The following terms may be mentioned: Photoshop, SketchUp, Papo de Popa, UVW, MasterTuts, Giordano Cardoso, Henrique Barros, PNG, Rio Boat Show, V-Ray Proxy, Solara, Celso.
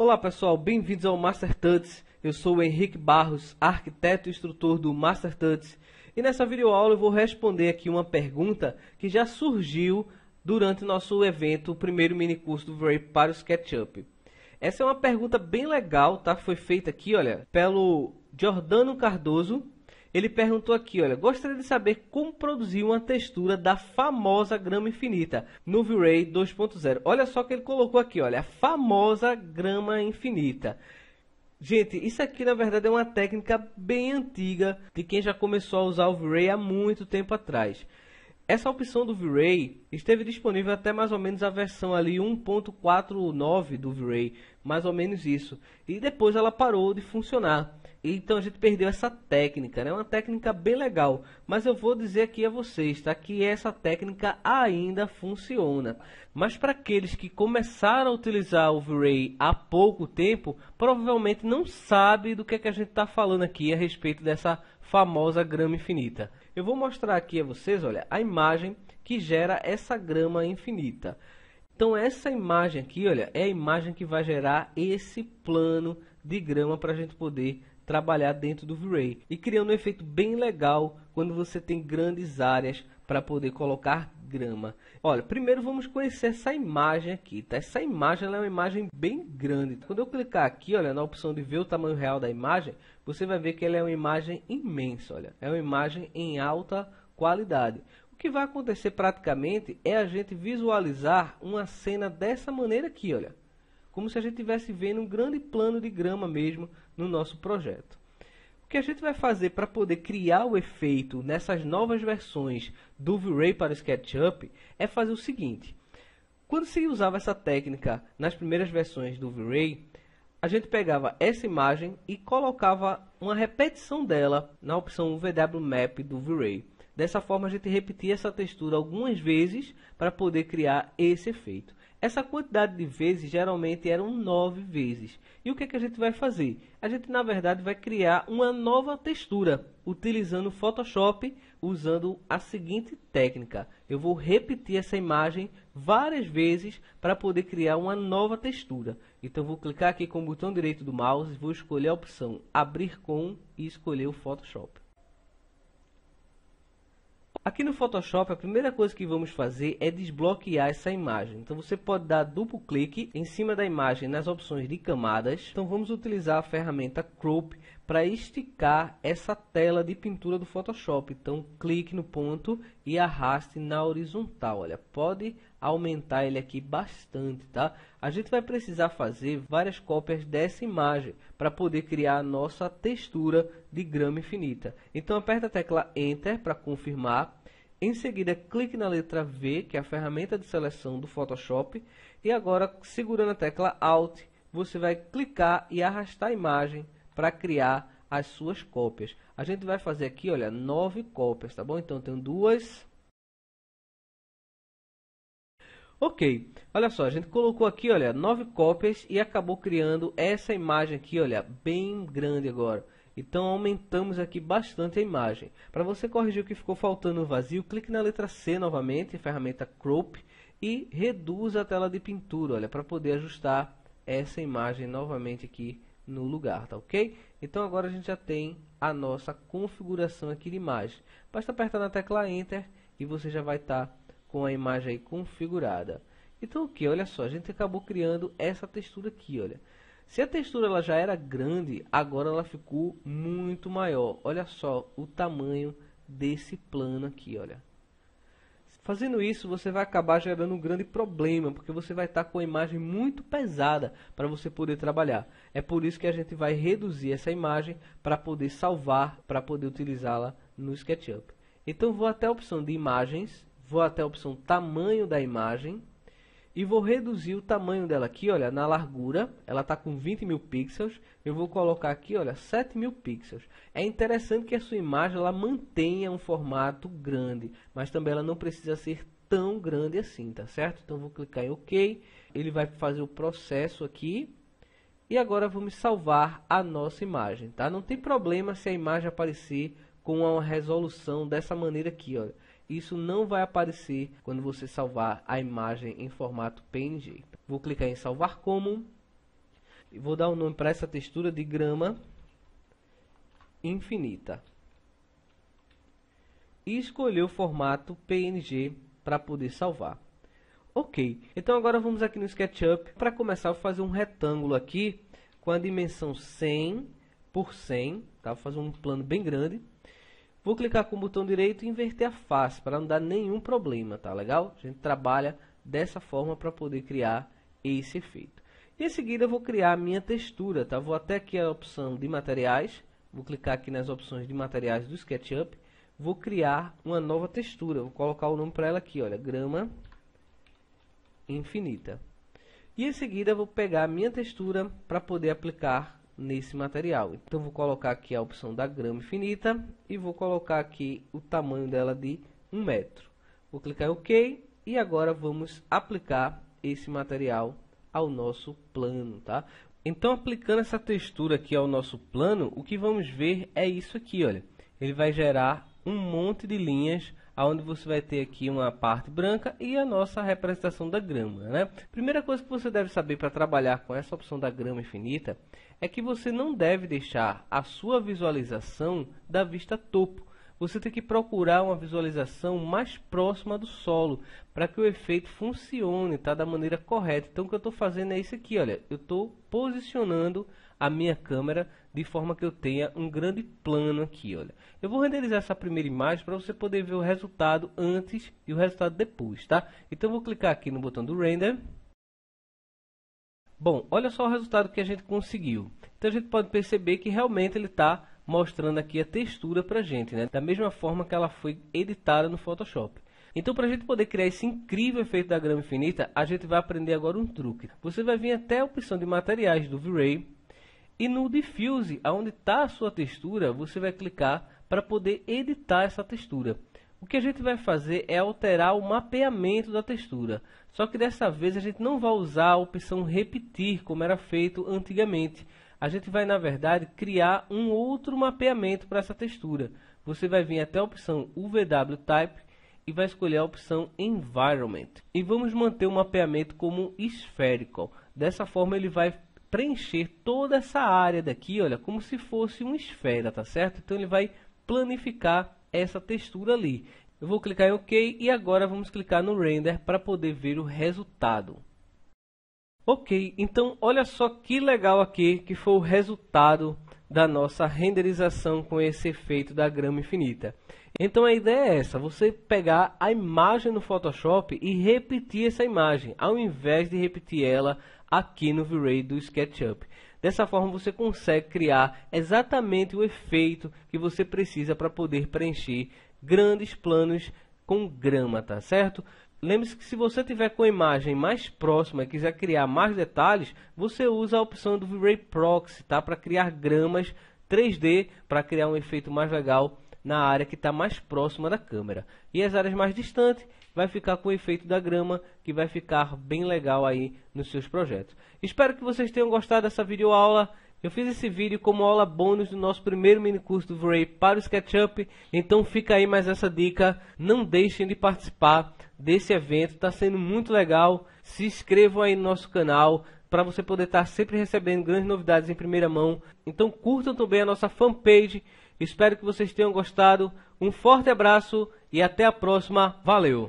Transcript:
Olá pessoal, bem-vindos ao MasterTuts. Eu sou o Henrique Barros, arquiteto e instrutor do MasterTuts, e nessa videoaula eu vou responder aqui uma pergunta que já surgiu durante o nosso evento, o primeiro mini curso do V-Ray para o SketchUp. Essa é uma pergunta bem legal, tá? Foi feita aqui, olha, pelo Giordano Cardoso. Ele perguntou aqui, olha, gostaria de saber como produzir uma textura da famosa grama infinita no V-Ray 2.0. Olha só o que ele colocou aqui, olha, a famosa grama infinita. Gente, isso aqui na verdade é uma técnica bem antiga de quem já começou a usar o V-Ray há muito tempo atrás. Essa opção do V-Ray esteve disponível até mais ou menos a versão ali 1.49 do V-Ray, mais ou menos isso. E depois ela parou de funcionar. Então a gente perdeu essa técnica, né? Uma técnica bem legal, mas eu vou dizer aqui a vocês, tá? Que essa técnica ainda funciona. Mas para aqueles que começaram a utilizar o V-Ray há pouco tempo, provavelmente não sabe do que a gente está falando aqui a respeito dessa famosa grama infinita. Eu vou mostrar aqui a vocês, olha, a imagem que gera essa grama infinita. Então essa imagem aqui, olha, é a imagem que vai gerar esse plano de grama para a gente poder trabalhar dentro do V-Ray e criando um efeito bem legal quando você tem grandes áreas para poder colocar grama. Olha, primeiro vamos conhecer essa imagem aqui, tá? Essa imagem ela é uma imagem bem grande. Quando eu clicar aqui, olha, na opção de ver o tamanho real da imagem, você vai ver que ela é uma imagem imensa, olha. É uma imagem em alta qualidade. O que vai acontecer praticamente é a gente visualizar uma cena dessa maneira aqui, olha. Como se a gente estivesse vendo um grande plano de grama mesmo no nosso projeto. O que a gente vai fazer para poder criar o efeito nessas novas versões do V-Ray para o SketchUp é fazer o seguinte. Quando se usava essa técnica nas primeiras versões do V-Ray, a gente pegava essa imagem e colocava uma repetição dela na opção VW Map do V-Ray. Dessa forma a gente repetia essa textura algumas vezes para poder criar esse efeito. Essa quantidade de vezes geralmente eram 9 vezes. E o que é que a gente vai fazer? A gente, na verdade, vai criar uma nova textura, utilizando o Photoshop, usando a seguinte técnica. Eu vou repetir essa imagem várias vezes para poder criar uma nova textura. Então, eu vou clicar aqui com o botão direito do mouse, vou escolher a opção Abrir com e escolher o Photoshop. Aqui no Photoshop, a primeira coisa que vamos fazer é desbloquear essa imagem. Então você pode dar duplo clique em cima da imagem nas opções de camadas. Então vamos utilizar a ferramenta Crop para esticar essa tela de pintura do Photoshop. Então clique no ponto e arraste na horizontal. Olha, pode aumentar ele aqui bastante, tá? A gente vai precisar fazer várias cópias dessa imagem para poder criar a nossa textura de grama infinita. Então aperta a tecla Enter para confirmar. Em seguida, clique na letra V, que é a ferramenta de seleção do Photoshop. E agora, segurando a tecla Alt, você vai clicar e arrastar a imagem para criar as suas cópias. A gente vai fazer aqui, olha, 9 cópias, tá bom? Então, tem 2. Ok, olha só, a gente colocou aqui, olha, 9 cópias e acabou criando essa imagem aqui, olha, bem grande agora. Então aumentamos aqui bastante a imagem. Para você corrigir o que ficou faltando no vazio, clique na letra C novamente, ferramenta Crop, e reduza a tela de pintura, olha, para poder ajustar essa imagem novamente aqui no lugar, tá ok? Então agora a gente já tem a nossa configuração aqui de imagem. Basta apertar na tecla Enter e você já vai estar com a imagem aí configurada. Então aqui, olha só, a gente acabou criando essa textura aqui, olha. Se a textura ela já era grande, agora ela ficou muito maior. Olha só o tamanho desse plano aqui, olha. Fazendo isso, você vai acabar gerando um grande problema, porque você vai estar com a imagem muito pesada para você poder trabalhar. É por isso que a gente vai reduzir essa imagem para poder salvar, para poder utilizá-la no SketchUp. Então vou até a opção de imagens, vou até a opção tamanho da imagem. E vou reduzir o tamanho dela aqui, olha, na largura. Ela está com 20.000 pixels. Eu vou colocar aqui, olha, 7.000 pixels. É interessante que a sua imagem ela mantenha um formato grande, mas também ela não precisa ser tão grande assim, tá certo? Então vou clicar em OK. Ele vai fazer o processo aqui. E agora vamos salvar a nossa imagem, tá? Não tem problema se a imagem aparecer com uma resolução dessa maneira aqui, olha. Isso não vai aparecer quando você salvar a imagem em formato PNG. Vou clicar em salvar como. E vou dar um nome para essa textura de grama infinita. E escolher o formato PNG para poder salvar. Ok, então agora vamos aqui no SketchUp. Para começar, vou fazer um retângulo aqui com a dimensão 100 por 100, tá? Vou fazer um plano bem grande. Vou clicar com o botão direito e inverter a face para não dar nenhum problema, tá legal? A gente trabalha dessa forma para poder criar esse efeito. E em seguida eu vou criar a minha textura, tá? Vou até aqui a opção de materiais, vou clicar aqui nas opções de materiais do SketchUp, vou criar uma nova textura, vou colocar o nome para ela aqui, olha, grama infinita. E em seguida eu vou pegar a minha textura para poder aplicar nesse material. Então vou colocar aqui a opção da grama infinita e vou colocar aqui o tamanho dela de 1 metro. Vou clicar em OK e agora vamos aplicar esse material ao nosso plano, tá? Então aplicando essa textura aqui ao nosso plano, o que vamos ver é isso aqui, olha. Ele vai gerar um monte de linhas, onde você vai ter aqui uma parte branca e a nossa representação da grama, né? Primeira coisa que você deve saber para trabalhar com essa opção da grama infinita é que você não deve deixar a sua visualização da vista topo. Você tem que procurar uma visualização mais próxima do solo para que o efeito funcione, tá, da maneira correta. Então o que eu estou fazendo é isso aqui, olha, eu estou posicionando a minha câmera de forma que eu tenha um grande plano aqui, olha. Eu vou renderizar essa primeira imagem para você poder ver o resultado antes e o resultado depois, tá? Então eu vou clicar aqui no botão do render. Bom, olha só o resultado que a gente conseguiu. Então a gente pode perceber que realmente ele está mostrando aqui a textura para a gente, né? Da mesma forma que ela foi editada no Photoshop. Então, para a gente poder criar esse incrível efeito da grama infinita, a gente vai aprender agora um truque. Você vai vir até a opção de materiais do V-Ray e no Diffuse, onde está a sua textura, você vai clicar para poder editar essa textura. O que a gente vai fazer é alterar o mapeamento da textura. Só que dessa vez a gente não vai usar a opção repetir, como era feito antigamente. A gente vai, na verdade, criar um outro mapeamento para essa textura. Você vai vir até a opção UVW Type e vai escolher a opção Environment. E vamos manter o mapeamento como esférico. Dessa forma ele vai preencher toda essa área daqui, olha, como se fosse uma esfera, tá certo? Então ele vai planificar essa textura ali. Eu vou clicar em OK e agora vamos clicar no render para poder ver o resultado. Ok, então olha só que legal aqui que foi o resultado da nossa renderização com esse efeito da grama infinita. Então a ideia é essa, você pegar a imagem no Photoshop e repetir essa imagem, ao invés de repetir ela aqui no V-Ray do SketchUp. Dessa forma você consegue criar exatamente o efeito que você precisa para poder preencher grandes planos com grama, tá certo? Lembre-se que se você tiver com a imagem mais próxima e quiser criar mais detalhes, você usa a opção do V-Ray Proxy, tá? Para criar gramas 3D, para criar um efeito mais legal na área que está mais próxima da câmera. E as áreas mais distantes vai ficar com o efeito da grama, que vai ficar bem legal aí nos seus projetos. Espero que vocês tenham gostado dessa videoaula. Eu fiz esse vídeo como aula bônus do nosso primeiro mini curso do V-Ray para o SketchUp. Então fica aí mais essa dica. Não deixem de participar desse evento. Está sendo muito legal. Se inscrevam aí no nosso canal para você poder estar sempre recebendo grandes novidades em primeira mão. Então curtam também a nossa fanpage. Espero que vocês tenham gostado. Um forte abraço e até a próxima. Valeu!